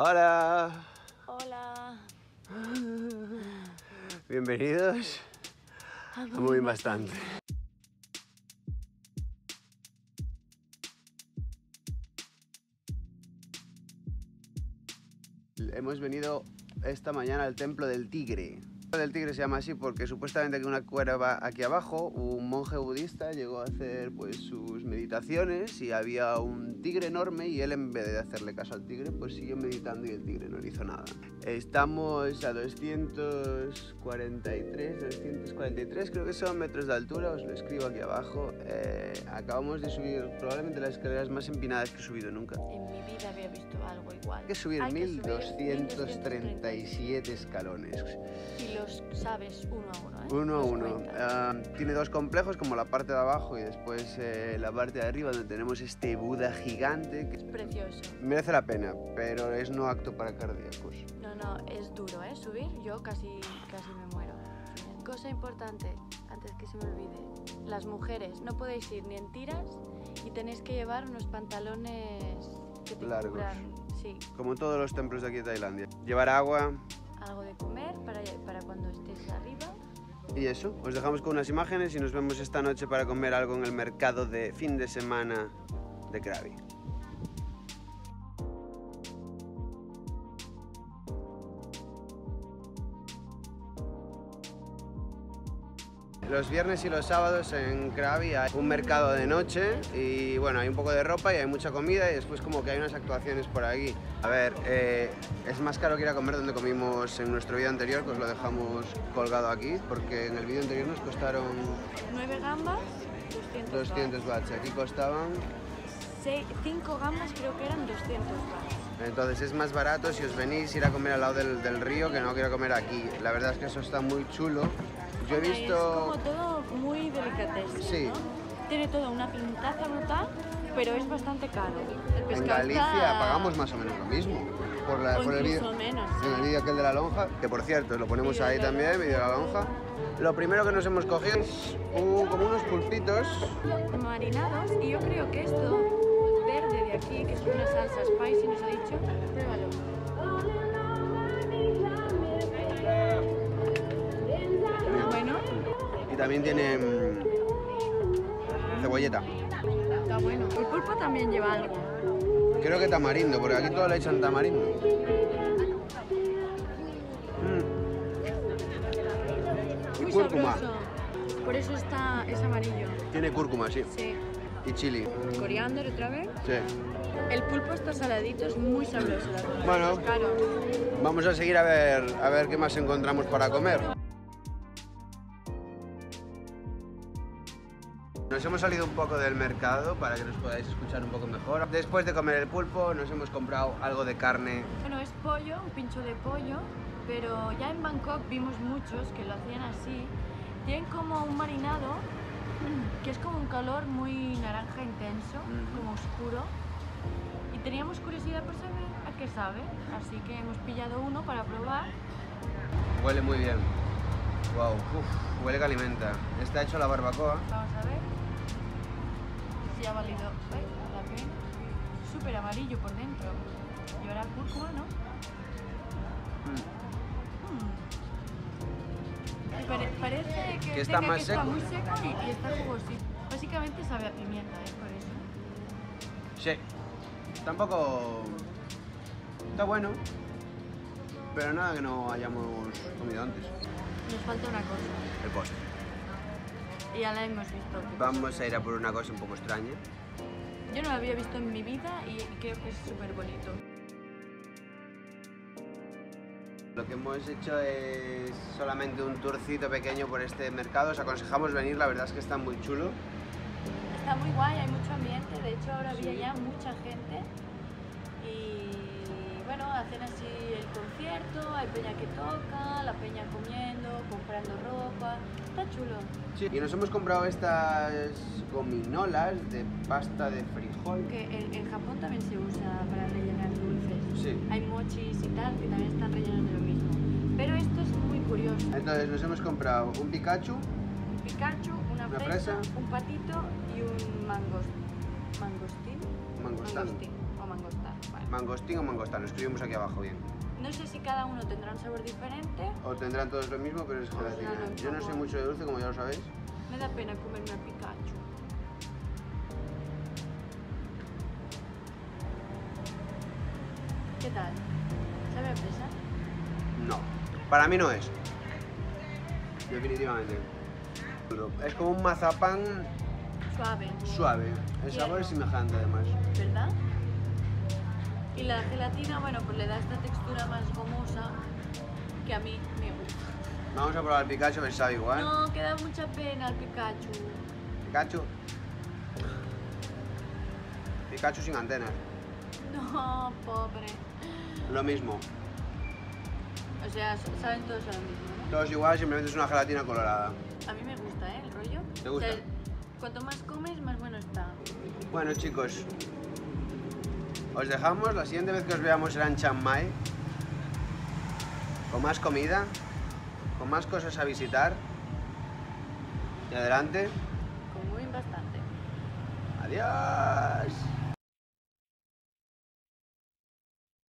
Hola. Hola. Bienvenidos a Moving Bastante. Hemos venido esta mañana al Templo del Tigre. El Templo del Tigre se llama así porque supuestamente aquí una cueva aquí abajo, un monje budista llegó a hacer pues sus meditaciones y había un tigre enorme y él, en vez de hacerle caso al tigre, pues siguió meditando y el tigre no le hizo nada. Estamos a 243 creo que son metros de altura, os lo escribo aquí abajo. Acabamos de subir probablemente las escaleras más empinadas que he subido nunca. En mi vida había visto algo igual. Hay que subir 1237 escalones. Y los sabes uno a uno, ¿eh? Uno a uno. Tiene dos complejos, como la parte de abajo y después la parte de arriba, donde tenemos este Buda gigante. Que es precioso. Merece la pena, pero es no apto para cardíacos. No, no, es duro, ¿eh? Subir, yo casi me muero. Cosa importante, antes que se me olvide, las mujeres no podéis ir ni en tiras y tenéis que llevar unos pantalones que te cubran. Sí. Como todos los templos de aquí de Tailandia. Llevar agua. Algo de comer para cuando estéis arriba. Y eso, os dejamos con unas imágenes y nos vemos esta noche para comer algo en el mercado de fin de semana de Krabi. Los viernes y los sábados en Krabi hay un mercado de noche y bueno, hay un poco de ropa y hay mucha comida y después como que hay unas actuaciones por aquí. A ver, es más caro que ir a comer donde comimos en nuestro vídeo anterior, que os lo dejamos colgado aquí, porque en el vídeo anterior nos costaron 9 gambas, 200 bahts. Aquí costaban 5 gambas, creo que eran 200 bahts. Entonces es más barato si os venís a ir a comer al lado del río, que no quiero comer aquí. La verdad es que eso está muy chulo. Yo he visto... Es como todo muy delicatessen, sí, ¿no? Tiene toda una pintaza brutal, pero es bastante caro. En Galicia pagamos más o menos lo mismo. Por el vídeo, sí, aquel de la lonja, que por cierto, lo ponemos ahí también, el vídeo de la lonja. Lo primero que nos hemos cogido es como unos pulpitos marinados, y yo creo que esto... verde de aquí, que es una salsa spicy, nos ha dicho, pruébalo. Bueno. Y también tiene cebolleta. Está bueno. El pulpo también lleva algo. Creo que tamarindo, porque aquí todo le echan tamarindo. Muy cúrcuma. Sabroso. Por eso está, es amarillo. Tiene cúrcuma, sí. Sí. Y chili. ¿Coriander otra vez? Sí. El pulpo está saladito, es muy sabroso. Bueno, es caro. Vamos a seguir a ver qué más encontramos para comer. Nos hemos salido un poco del mercado para que nos podáis escuchar un poco mejor. Después de comer el pulpo nos hemos comprado algo de carne. Bueno, es pollo, un pincho de pollo, pero ya en Bangkok vimos muchos que lo hacían así. Tienen como un marinado que es como un color muy naranja intenso, como oscuro, y teníamos curiosidad por saber a qué sabe, así que hemos pillado uno para probar. Huele muy bien. Wow, uf, huele que alimenta. Está hecho a la barbacoa. Vamos a ver si ha valido la pena. Súper amarillo por dentro y ahora cúrcuma, ¿no? Parece que está más seco. Está muy seco y está jugosito. Básicamente sabe a pimienta, ¿eh? Por eso. Sí. Tampoco... Está bueno. Pero nada que no hayamos comido antes. Nos falta una cosa. El postre. Ya la hemos visto. Vamos a ir a por una cosa un poco extraña. Yo no la había visto en mi vida y creo que es súper bonito. Lo que hemos hecho es solamente un tourcito pequeño por este mercado. Os aconsejamos venir, la verdad es que está muy chulo. Está muy guay, hay mucho ambiente, de hecho ahora había ya mucha gente. Y bueno, hacen así el concierto, hay peña que toca, la peña comiendo, comprando ropa, está chulo. Sí. Y nos hemos comprado estas gominolas de pasta de frijol. Que en Japón también se usa para rellenar dulces. Sí. Hay mochis y tal que también están rellenos de lo mismo. Pero esto es muy curioso. Entonces nos hemos comprado un Pikachu. Un Pikachu, una fresa, un patito y un mangostín. Mangostán. Vale. Mangostín o mangostán, lo escribimos aquí abajo bien. No sé si cada uno tendrá un sabor diferente. O tendrán todos lo mismo, pero es gelatina. No, yo no sé mucho de dulce, como ya lo sabéis. Me da pena comerme a Pikachu. ¿Qué tal? ¿Sabe a fresa? No, para mí no es. Definitivamente. Es como un mazapán... Suave. Suave. El sabor es semejante además. ¿Verdad? Y la gelatina, bueno, pues le da esta textura más gomosa que a mí me gusta. Vamos a probar el Pikachu, me sabe igual. No, que da mucha pena el Pikachu. ¿Pikachu? Pikachu sin antenas. No, pobre. Lo mismo. O sea, saben todos a lo mismo, ¿no? Todos igual, simplemente es una gelatina colorada. A mí me gusta, ¿eh? El rollo. ¿Te gusta? O sea, cuanto más comes, más bueno está. Bueno, chicos, os dejamos. La siguiente vez que os veamos será en Chiang Mai. Con más comida, con más cosas a visitar. Y adelante. Con moving bastante. Adiós.